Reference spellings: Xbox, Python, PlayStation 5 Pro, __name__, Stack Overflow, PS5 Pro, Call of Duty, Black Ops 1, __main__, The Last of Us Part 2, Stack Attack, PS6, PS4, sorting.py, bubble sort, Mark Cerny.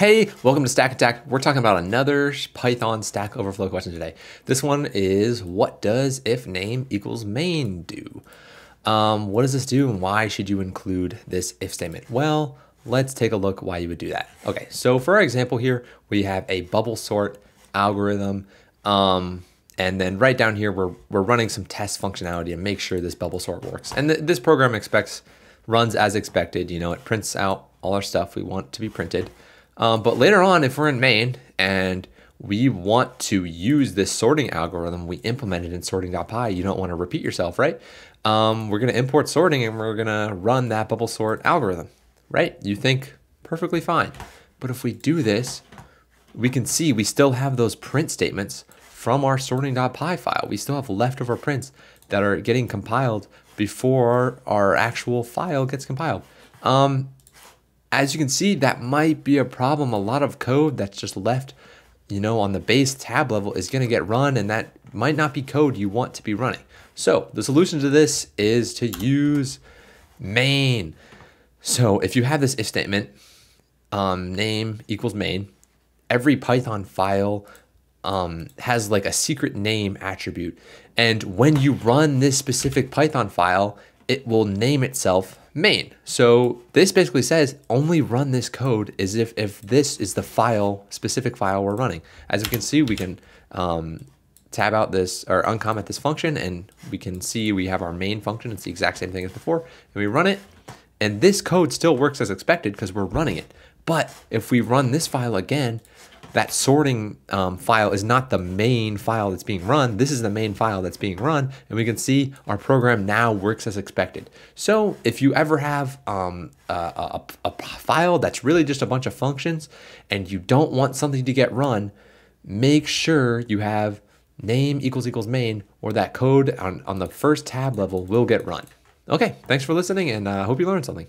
Hey, welcome to Stack Attack. We're talking about another Python Stack Overflow question today. This one is, what does if name equals main do? What does this do and why should you include this if statement? Well, let's take a look why you would do that. Okay, so for our example here, we have a bubble sort algorithm. And then right down here, we're running some test functionality and make sure this bubble sort works. And this program runs as expected. You know, it prints out all our stuff we want to be printed. But later on, if we're in main and we want to use this sorting algorithm we implemented in sorting.py, you don't want to repeat yourself, right? We're going to import sorting and we're going to run that bubble sort algorithm, right? You think perfectly fine. But if we do this, we can see we still have those print statements from our sorting.py file. We still have leftover prints that are getting compiled before our actual file gets compiled. As you can see, that might be a problem. A lot of code that's just left, you know, on the base tab level is going to get run, and that might not be code you want to be running. So the solution to this is to use main. So if you have this if statement, name equals main, every Python file has like a secret name attribute. And when you run this specific Python file, it will name itself main. So this basically says only run this code as if this is the specific file we're running. As you can see, we can tab out this or uncomment this function, and we can see we have our main function. It's the exact same thing as before, and we run it. And this code still works as expected because we're running it. But if we run this file again, that sorting file is not the main file that's being run. This is the main file that's being run, and we can see our program now works as expected. So if you ever have a file that's really just a bunch of functions and you don't want something to get run, make sure you have name == main, or that code on the first tab level will get run. Okay, thanks for listening, and I hope you learned something.